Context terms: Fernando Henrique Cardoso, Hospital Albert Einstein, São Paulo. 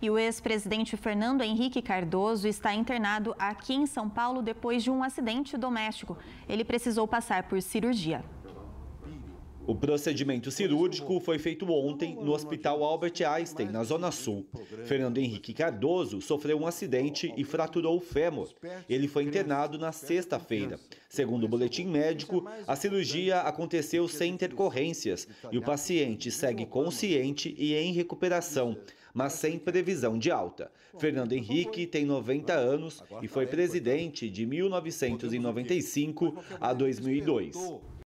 E o ex-presidente Fernando Henrique Cardoso está internado aqui em São Paulo depois de um acidente doméstico. Ele precisou passar por cirurgia. O procedimento cirúrgico foi feito ontem no Hospital Albert Einstein, na Zona Sul. Fernando Henrique Cardoso sofreu um acidente e fraturou o fêmur. Ele foi internado na sexta-feira. Segundo o boletim médico, a cirurgia aconteceu sem intercorrências e o paciente segue consciente e em recuperação, mas sem previsão de alta. Fernando Henrique tem 90 anos e foi presidente de 1995 a 2002.